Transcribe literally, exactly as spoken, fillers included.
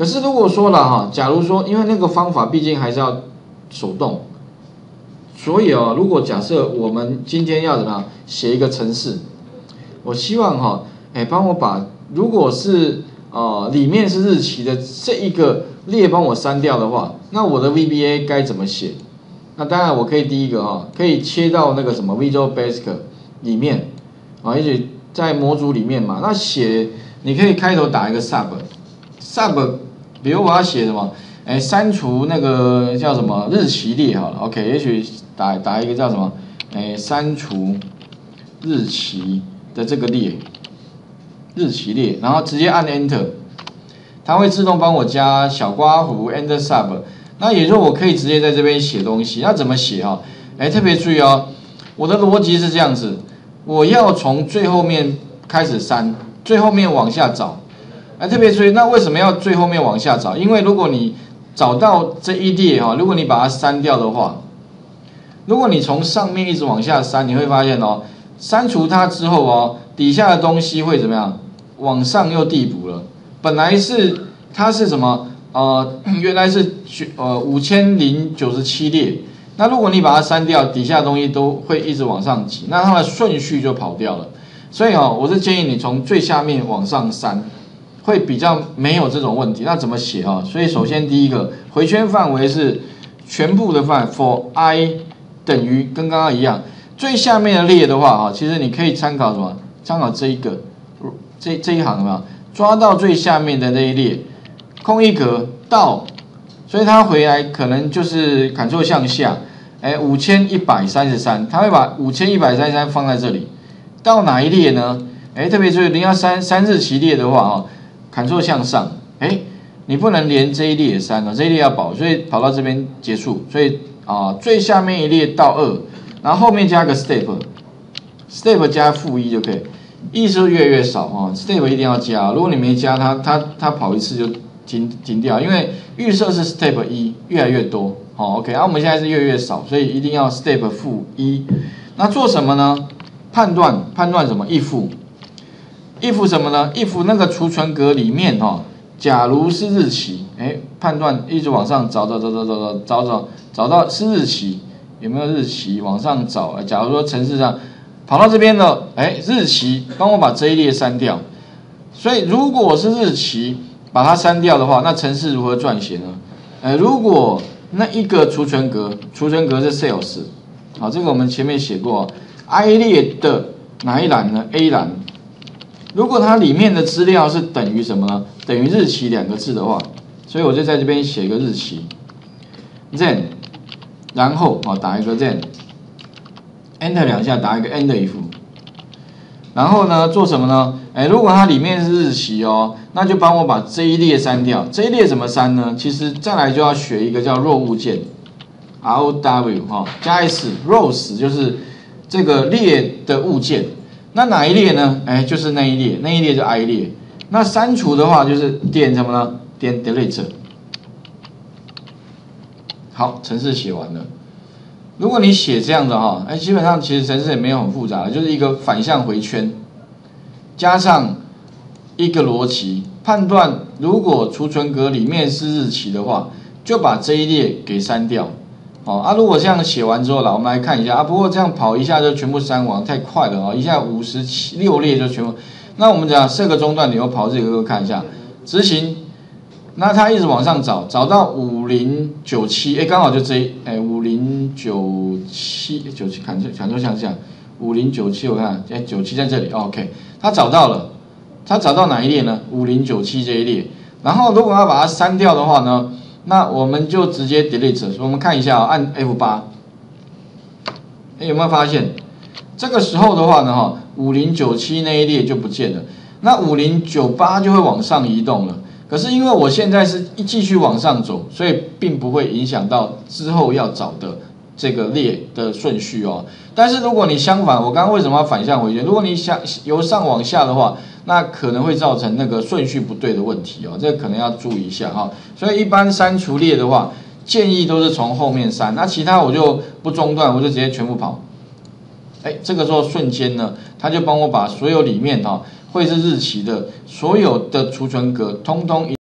可是如果说了哈，假如说因为那个方法毕竟还是要手动，所以哦，如果假设我们今天要怎么样写一个程式，我希望哈，哎，帮我把如果是呃里面是日期的这一个列帮我删掉的话，那我的 V B A 该怎么写？那当然我可以第一个哈，可以切到那个什么 Visual Basic 里面啊，也许在模组里面嘛，那写你可以开头打一个 sub sub。 比如我要写什么，哎，删除那个叫什么日期列好了 ，OK， 也许打打一个叫什么，哎，删除日期的这个列，日期列，然后直接按 Enter， 它会自动帮我加小刮弧 Enter Sub， 那也就是我可以直接在这边写东西，那怎么写哈、哦？哎，特别注意哦，我的逻辑是这样子，我要从最后面开始删，最后面往下找。 哎，特别注意，那为什么要最后面往下找？因为如果你找到这一列哈，如果你把它删掉的话，如果你从上面一直往下删，你会发现哦，删除它之后哦，底下的东西会怎么样？往上又递补了。本来是它是什么？呃，原来是呃五千零九十七列。那如果你把它删掉，底下的东西都会一直往上挤，那它的顺序就跑掉了。所以哦，我是建议你从最下面往上删。 会比较没有这种问题，那怎么写啊？所以首先第一个回圈范围是全部的范 ，for i 等于跟刚刚一样，最下面的列的话啊，其实你可以参考什么？参考这一个，这这一行有没有？抓到最下面的那一列，空一格到，所以它回来可能就是 Ctrl 向下，哎， 五千一百三十三，它会把 五千一百三十三 放在这里，到哪一列呢？哎，特别注意零一三日期列的话啊。 Ctrl 向上，哎，你不能连这一列也删了，这一列要保，所以跑到这边结束，所以啊、呃、最下面一列到二，然后后面加个 step，step 加负一就可以，意思越来越少啊、哦、，step 一定要加，如果你没加它，它它跑一次就停停掉，因为预设是 step 一越来越多，好、哦、，OK， 啊我们现在是越来越少，所以一定要 step 负一，那做什么呢？判断判断什么 if。 if 什么呢 ？if 那个储存格里面哈、哦，假如是日期，哎，判断一直往上找找找找找找找找到是日期，有没有日期往上找？假如说程式上跑到这边了，哎，日期，帮我把这一列删掉。所以如果是日期把它删掉的话，那程式如何撰写呢？哎，如果那一个储存格，储存格是 sales， 好，这个我们前面写过、哦、，i 列的哪一栏呢 ？A 栏。 如果它里面的资料是等于什么呢？等于日期两个字的话，所以我就在这边写一个日期 ，then， 然后啊打一个 then，enter 两下打一个 enter if， 然后呢做什么呢？哎，如果它里面是日期哦，那就帮我把这一列删掉。这一列怎么删呢？其实再来就要学一个叫弱物件 ，row 哈、哦、加 s，rows 就是这个列的物件。 那哪一列呢？哎，就是那一列，那一列就 i 列。那删除的话就是点什么呢？点 delete。好，程式写完了。如果你写这样的哈，哎，基本上其实程式也没有很复杂，就是一个反向回圈，加上一个逻辑判断，如果储存格里面是日期的话，就把这一列给删掉。哦啊，如果这样写完之后啦，我们来看一下啊。不过这样跑一下就全部删完，太快了啊、哦！一下五十六列就全部。那我们讲设个中断点，我跑这个看一下执行。那它一直往上找，找到五零九七，哎，刚好就这，哎， 五零九七九七，看这，看这像这样五零九七，我看，哎， 九七在这里 ，OK， 它找到了，它找到哪一列呢？ 五零九七这一列。然后如果要把它删掉的话呢？ 那我们就直接 delete， 我们看一下、哦，按 F 八， 有没有发现？这个时候的话呢，哈， 五零九七那一列就不见了，那五零九八就会往上移动了。可是因为我现在是一继续往上走，所以并不会影响到之后要找的这个列的顺序哦。但是如果你相反，我刚刚为什么要反向回旋？如果你想由上往下的话， 那可能会造成那个顺序不对的问题哦，这可能要注意一下哈、哦。所以一般删除列的话，建议都是从后面删，那其他我就不中断，我就直接全部跑。哎，这个时候瞬间呢，它就帮我把所有里面哈、哦、会是日期的所有的储存格，通通一。